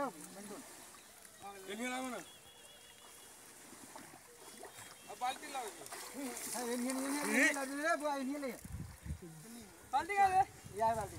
Yeah, Benton. Can you have one? A balti log. Balti log. Yeah, balti.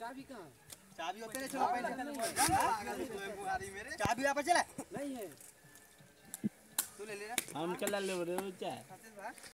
चाबी कहां चाबी होते रे चलो मेरे चाबी यहां पर चला नहीं है तू ले ले हम चला ले रे चाय